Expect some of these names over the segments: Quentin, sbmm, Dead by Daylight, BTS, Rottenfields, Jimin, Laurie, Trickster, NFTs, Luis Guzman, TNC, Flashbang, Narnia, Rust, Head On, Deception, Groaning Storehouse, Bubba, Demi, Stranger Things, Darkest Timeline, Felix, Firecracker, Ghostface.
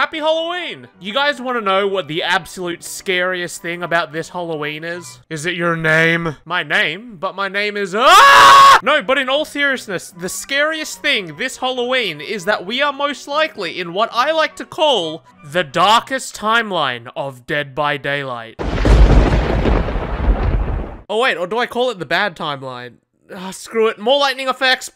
Happy Halloween! You guys want to know what the absolute scariest thing about this Halloween is? Is it your name? My name? But my name is... Ah! No, but in all seriousness, the scariest thing this Halloween is that we are most likely in what I like to call the darkest timeline of Dead by Daylight. Oh wait, or do I call it the bad timeline? Oh, screw it. More lightning effects.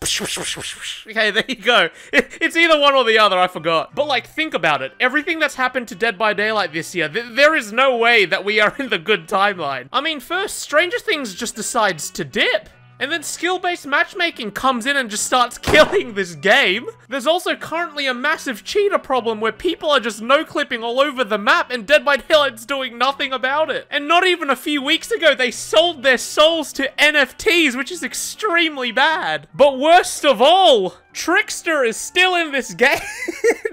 Okay, there you go. It's either one or the other, I forgot. But like, think about it. Everything that's happened to Dead by Daylight this year, there is no way that we are in the good timeline. I mean, first, Stranger Things just decides to dip. And then skill-based matchmaking comes in and just starts killing this game. There's also currently a massive cheater problem where people are just no-clipping all over the map and Dead by Daylight's doing nothing about it. And not even a few weeks ago, they sold their souls to NFTs, which is extremely bad. But worst of all, Trickster is still in this game.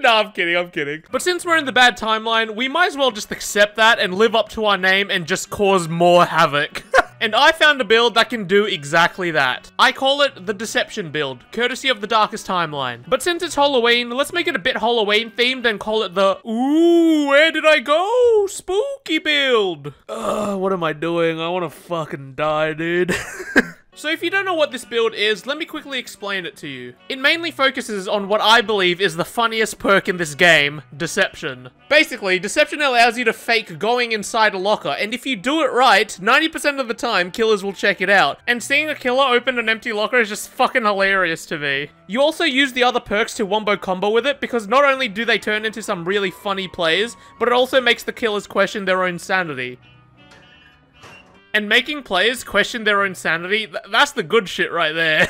No, I'm kidding, I'm kidding. But since we're in the bad timeline, we might as well just accept that and live up to our name and just cause more havoc. And I found a build that can do exactly that. I call it the Deception build, courtesy of the Darkest Timeline. But since it's Halloween, let's make it a bit Halloween themed and call it the Ooh, where did I go? Spooky build. Ugh, what am I doing? I wanna fucking die, dude. So if you don't know what this build is, let me quickly explain it to you. It mainly focuses on what I believe is the funniest perk in this game, Deception. Basically, Deception allows you to fake going inside a locker, and if you do it right, 90% of the time, killers will check it out. And seeing a killer open an empty locker is just fucking hilarious to me. You also use the other perks to wombo combo with it, because not only do they turn into some really funny plays, but it also makes the killers question their own sanity. And making players question their own sanity, that's the good shit right there.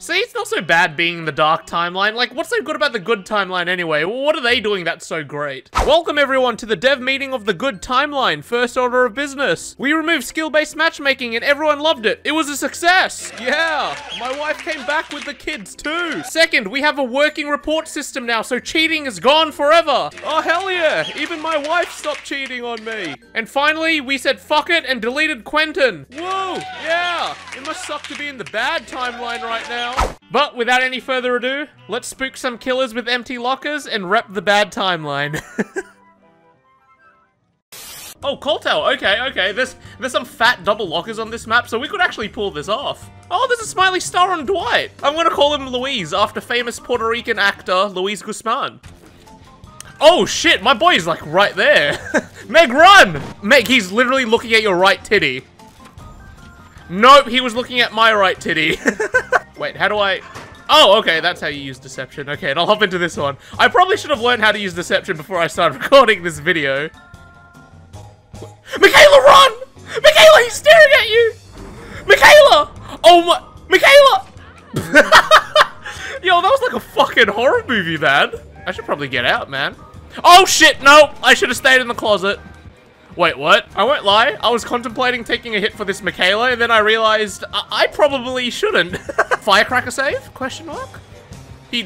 See, it's not so bad being in the dark timeline. Like, what's so good about the good timeline anyway? What are they doing that's so great? Welcome everyone to the dev meeting of the good timeline, first order of business. We removed skill-based matchmaking and everyone loved it. It was a success. Yeah, my wife came back with the kids too. Second, we have a working report system now, so cheating is gone forever. Oh, hell yeah, even my wife stopped cheating on me. And finally, we said fuck it and deleted Quentin. Whoa, yeah, it must suck to be in the bad timeline right now. But without any further ado, let's spook some killers with empty lockers and rep the bad timeline. Oh, Coltel, okay, there's some fat double lockers on this map, so we could actually pull this off. Oh, there's a smiley star on Dwight. I'm gonna call him Luis, after famous Puerto Rican actor Luis Guzman. Oh shit, my boy is like right there. Meg, run! Meg, he's literally looking at your right titty. Nope, he was looking at my right titty. Wait, how do I... Oh, okay, that's how you use Deception. Okay, and I'll hop into this one. I probably should have learned how to use Deception before I started recording this video. Michaela, run! Michaela, he's staring at you! Michaela! Oh my... Michaela! Yo, that was like a fucking horror movie, man. I should probably get out, man. Oh, shit, nope! I should have stayed in the closet. Wait, what? I won't lie, I was contemplating taking a hit for this Michaela, and then I realized I probably shouldn't. Firecracker save? Question mark?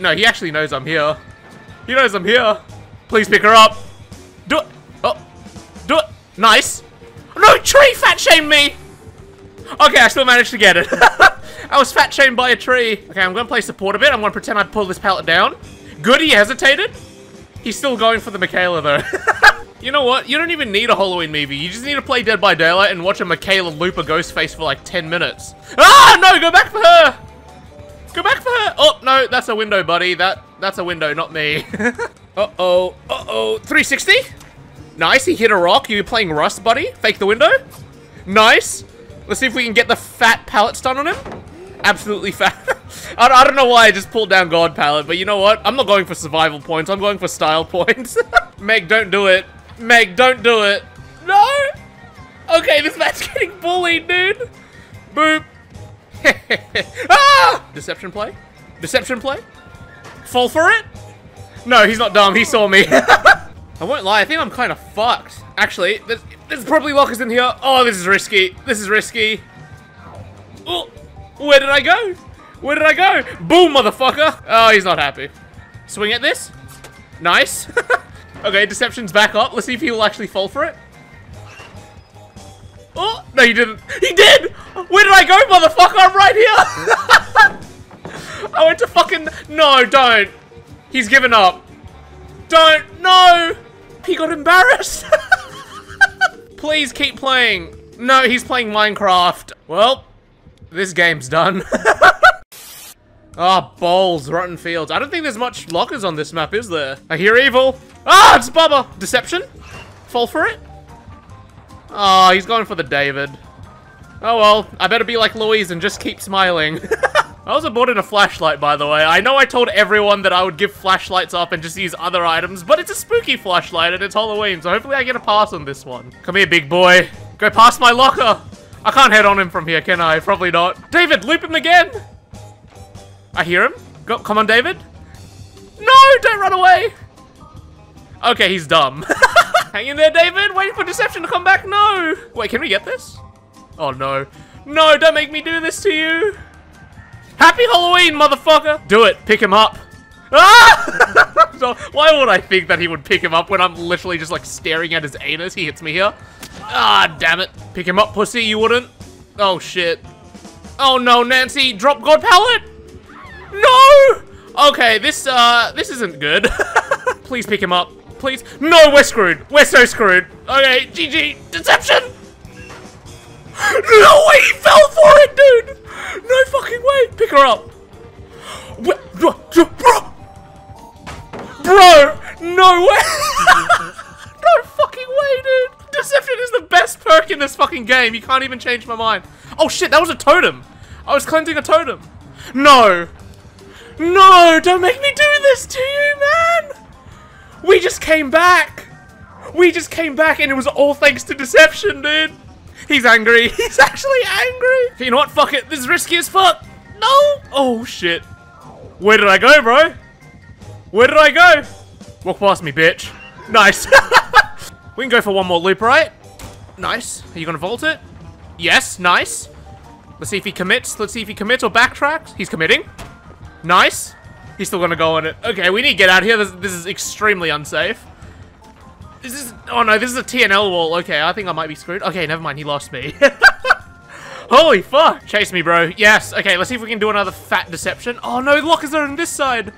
No, he actually knows I'm here. He knows I'm here. Please pick her up. Do it. Oh, do it. Nice. No, tree fat shamed me. Okay, I still managed to get it. I was fat shamed by a tree. Okay, I'm gonna play support a bit. I'm gonna pretend I pulled this pallet down. Good, he hesitated. He's still going for the Michaela though. You know what? You don't even need a Halloween movie. You just need to play Dead by Daylight and watch a Michaela loop a Ghostface for like 10 minutes. Ah, no, go back for her. Go back for her. Oh, no, that's a window, buddy. That's a window, not me. Uh-oh, uh-oh. 360? Nice, he hit a rock. You're playing Rust, buddy. Fake the window. Nice. Let's see if we can get the fat pallet stun on him. Absolutely fat. I don't know why I just pulled down God pallet, but you know what? I'm not going for survival points. I'm going for style points. Meg, don't do it. Meg, don't do it. No! Okay, this man's getting bullied, dude. Boop. Ah! Deception play? Deception play? Fall for it? No, he's not dumb. He saw me. I won't lie. I think I'm kind of fucked. Actually, there's probably lockers in here. Oh, this is risky. This is risky. Oh, where did I go? Where did I go? Boom, motherfucker. Oh, he's not happy. Swing at this. Nice. Okay, Deception's back up. Let's see if he'll actually fall for it. Oh, no, he didn't. He did! Where did I go, motherfucker? I'm right here! I went to fucking... No, don't. He's given up. Don't. No! He got embarrassed. Please keep playing. No, he's playing Minecraft. Well, this game's done. Ah, oh, balls, Rottenfields. I don't think there's much lockers on this map, is there? I hear evil. Ah, it's Bubba. Deception? Fall for it? Ah, oh, he's going for the David. Oh well, I better be like Luis and just keep smiling. I was aboard in a flashlight, by the way. I know I told everyone that I would give flashlights up and just use other items, but it's a spooky flashlight and it's Halloween, so hopefully I get a pass on this one. Come here, big boy. Go past my locker. I can't head on him from here, can I? Probably not. David, loop him again. I hear him. Go, come on, David. No, don't run away. Okay, he's dumb. Hang in there, David. Waiting for Deception to come back. No. Wait, can we get this? Oh, no. No, don't make me do this to you. Happy Halloween, motherfucker! Do it, pick him up. Ah! So why would I think that he would pick him up when I'm literally just like staring at his anus? He hits me here. Ah, damn it. Pick him up, pussy, you wouldn't? Oh, shit. Oh no, Nancy, drop God pallet! No! Okay, this isn't good. Please pick him up, please. No, we're screwed. We're so screwed. Okay, GG, Deception! No way, he fell for it, dude! No fucking way! Pick her up! Bro! No way! No fucking way, dude! Deception is the best perk in this fucking game. You can't even change my mind. Oh shit, that was a totem! I was cleansing a totem. No! No! Don't make me do this to you, man! We just came back! We just came back and it was all thanks to Deception, dude! He's angry. He's actually angry. You know what? Fuck it. This is risky as fuck. No. Oh, shit. Where did I go, bro? Where did I go? Walk past me, bitch. Nice. We can go for one more loop, right? Nice. Are you going to vault it? Yes. Nice. Let's see if he commits. Let's see if he commits or backtracks. He's committing. Nice. He's still going to go on it. Okay, we need to get out of here. This is extremely unsafe. This is... Oh no, this is a TNL wall. Okay, I think I might be screwed. Okay, never mind. He lost me. Holy fuck. Chase me, bro. Yes. Okay, let's see if we can do another fat Deception. Oh no, the lockers are on this side.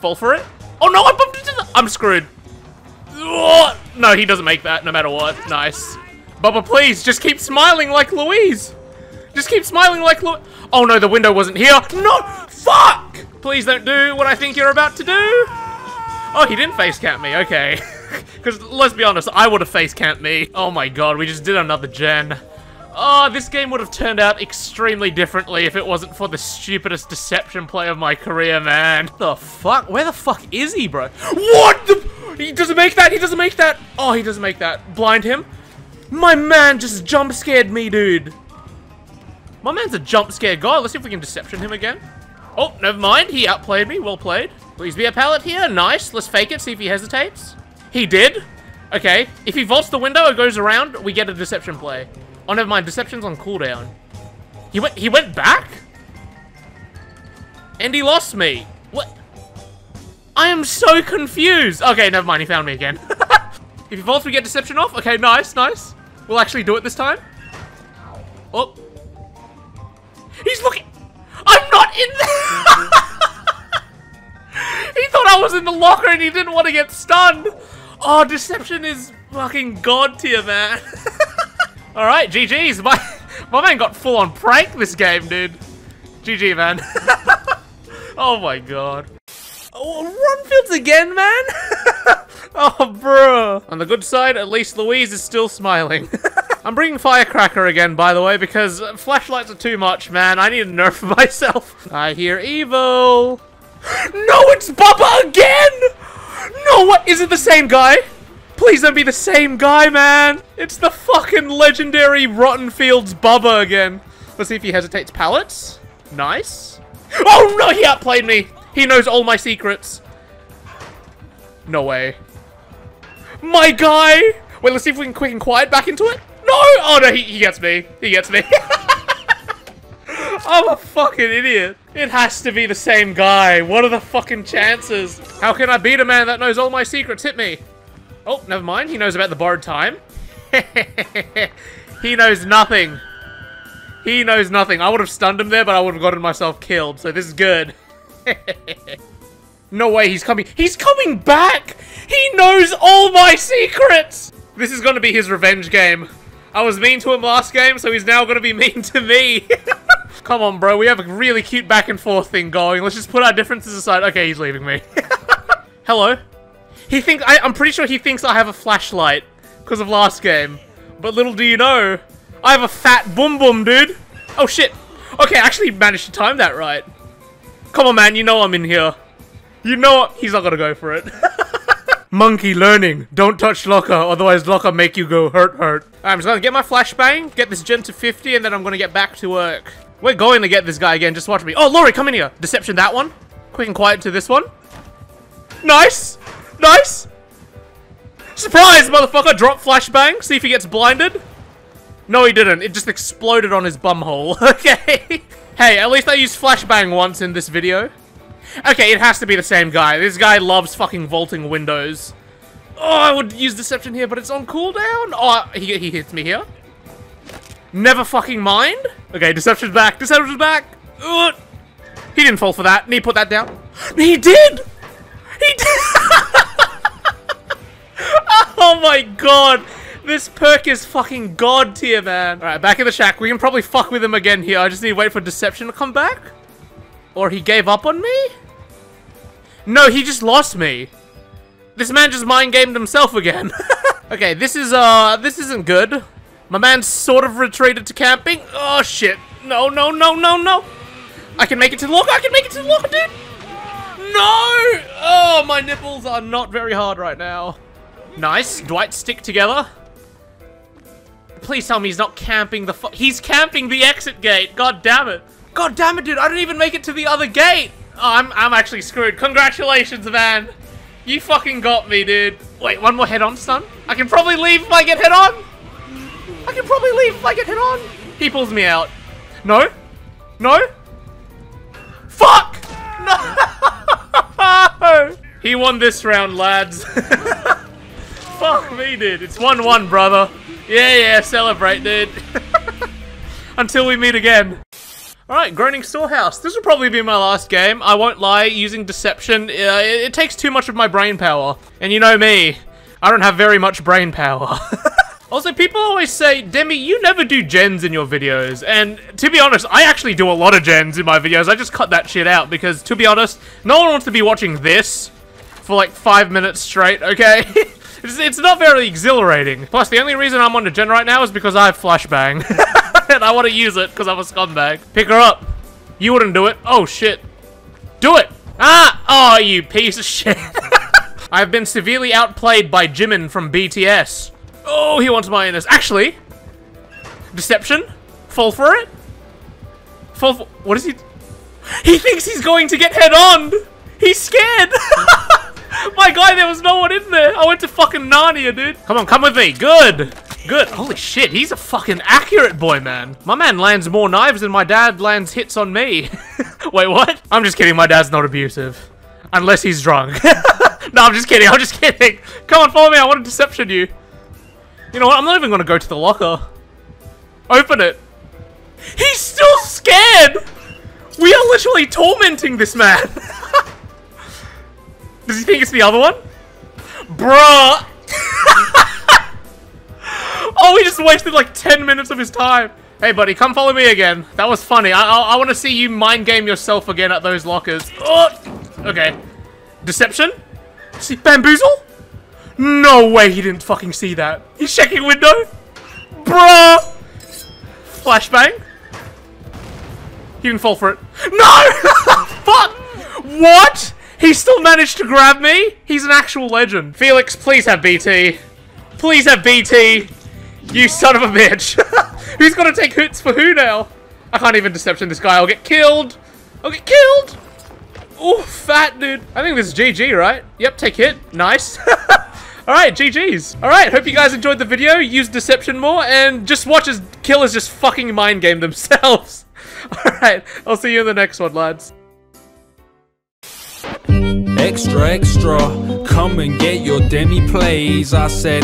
Fall for it. Oh no, I bumped into the... I'm screwed. Oh, no, he doesn't make that no matter what. Nice. Bubba, please, just keep smiling like Louise. Just keep smiling like Louise. Oh no, the window wasn't here. No! Fuck! Please don't do what I think you're about to do. Oh, he didn't face cap me. Okay. Because, let's be honest, I would have face camped me. Oh my god, we just did another gen. Oh, this game would have turned out extremely differently if it wasn't for the stupidest Deception play of my career, man. The fuck? Where the fuck is he, bro? What the? He doesn't make that, he doesn't make that. Oh, he doesn't make that. Blind him. My man just jump scared me, dude. My man's a jump scare guy. Let's see if we can Deception him again. Oh, never mind. He outplayed me. Well played. Please be a pallet here. Nice. Let's fake it, see if he hesitates. He did? Okay. If he vaults the window or goes around, we get a Deception play. Oh, never mind. Deception's on cooldown. He went back? And he lost me. What? I am so confused. Okay, never mind. He found me again. If he vaults, we get Deception off. Okay, nice, nice. We'll actually do it this time. Oh. He's looking. I'm not in there. He thought I was in the locker and he didn't want to get stunned. Oh, Deception is fucking god tier, man. Alright, GG's. My man got full on prank this game, dude. GG, man. Oh my god. Oh, Rottenfields again, man. Oh, bro. On the good side, at least Louise is still smiling. I'm bringing Firecracker again, by the way, because flashlights are too much, man. I need a nerf myself. I hear evil. No, it's Bubba again! No, what? Is it the same guy? Please don't be the same guy, man. It's the fucking legendary Rottenfields Bubba again. Let's see if he hesitates. Pallets? Nice. Oh, no, he outplayed me. He knows all my secrets. No way. My guy. Wait, let's see if we can quick and quiet back into it. No. Oh, no, he gets me. He gets me. I'm a fucking idiot. It has to be the same guy. What are the fucking chances? How can I beat a man that knows all my secrets? Hit me. Oh, never mind. He knows about the borrowed time. He knows nothing. He knows nothing. I would have stunned him there, but I would have gotten myself killed. So this is good. No way, he's coming. He's coming back! He knows all my secrets! This is gonna be his revenge game. I was mean to him last game, so he's now gonna be mean to me. Come on, bro. We have a really cute back and forth thing going. Let's just put our differences aside. Okay, he's leaving me. Hello? He thinks- I'm pretty sure he thinks I have a flashlight because of last game. But little do you know, I have a fat boom boom, dude. Oh, shit. Okay, I actually managed to time that right. Come on, man. You know I'm in here. You know what? He's not gonna go for it. Monkey learning. Don't touch Locker, otherwise Locker make you go hurt. I'm just gonna get my flashbang, get this gen to 50, and then I'm gonna get back to work. We're going to get this guy again, just watch me. Oh, Laurie, come in here. Deception that one. Quick and quiet to this one. Nice! Nice! Surprise, motherfucker! Drop flashbang, see if he gets blinded. No, he didn't. It just exploded on his bumhole. Okay. Hey, at least I used flashbang once in this video. Okay, it has to be the same guy. This guy loves fucking vaulting windows. Oh, I would use Deception here, but it's on cooldown. Oh, he hits me here. Never fucking mind. Okay, Deception's back. Deception's back. Ugh. He didn't fall for that. He put that down. He did. He did. Oh my god. This perk is fucking god tier, man. All right, back in the shack. We can probably fuck with him again here. I just need to wait for Deception to come back. Or he gave up on me? No, he just lost me. This man just mind-gamed himself again. Okay, this isn't good. My man sort of retreated to camping. Oh, shit. No, no, no, no, no. I can make it to the locker. I can make it to the locker, dude. No. Oh, my nipples are not very hard right now. Nice. Dwight, stick together. Please tell me he's not camping the he's camping the exit gate. God damn it. God damn it, dude! I didn't even make it to the other gate. Oh, I'm actually screwed. Congratulations, man. You fucking got me, dude. Wait, one more head on stun. I can probably leave if I get head on. I can probably leave if I get head on. He pulls me out. No, no. Fuck! No. He won this round, lads. Fuck me, dude. It's 1-1, brother. Yeah, yeah. Celebrate, dude. Until we meet again. Alright, Groaning Storehouse. This will probably be my last game. I won't lie, using Deception, it takes too much of my brain power. And you know me, I don't have very much brain power. Also, people always say, Demi, you never do gens in your videos. And to be honest, I actually do a lot of gens in my videos. I just cut that shit out because, to be honest, no one wants to be watching this for like 5 minutes straight, okay? It's not very exhilarating. Plus, the only reason I'm on the gen right now is because I have flashbang. And I want to use it because I'm a scumbag. Pick her up. You wouldn't do it. Oh, shit. Do it. Ah. Oh, you piece of shit. I've been severely outplayed by Jimin from BTS. Oh, he wants my innocence. Actually, Deception. Fall for it. Fall for... What is he... He thinks he's going to get head on. He's scared. My guy, there was no one in there. I went to fucking Narnia, dude. Come on, come with me. Good. Good. Holy shit, he's a fucking accurate boy, man. My man lands more knives than my dad lands hits on me. Wait, what? I'm just kidding. My dad's not abusive. Unless he's drunk. No, I'm just kidding. I'm just kidding. Come on, follow me. I want to Deception you. You know what? I'm not even going to go to the locker. Open it. He's still scared. We are literally tormenting this man. Does he think it's the other one? Bruh. Oh, we just wasted like 10 minutes of his time. Hey, buddy, come follow me again. That was funny. I want to see you mind game yourself again at those lockers. Oh, okay. Deception? See, bamboozle? No way he didn't fucking see that. He's checking window. Bruh. Flashbang. He didn't fall for it. No! Fuck! What? He still managed to grab me? He's an actual legend. Felix, please have BT. Please have BT. You son of a bitch. Who's gonna take hits for who now? I can't even Deception this guy. I'll get killed. I'll get killed. Ooh, fat dude. I think this is GG, right? Yep, take hit. Nice. Alright, GG's. Alright, hope you guys enjoyed the video. Use Deception more and just watch as killers just fucking mind game themselves. Alright, I'll see you in the next one, lads. Extra, extra, come and get your demi plays. I said,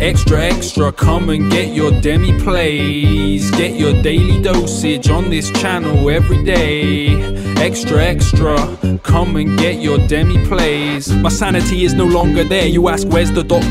extra, extra, come and get your demi plays. Get your daily dosage on this channel every day. Extra, extra, come and get your demi, please. My sanity is no longer there, you ask where's the doctor?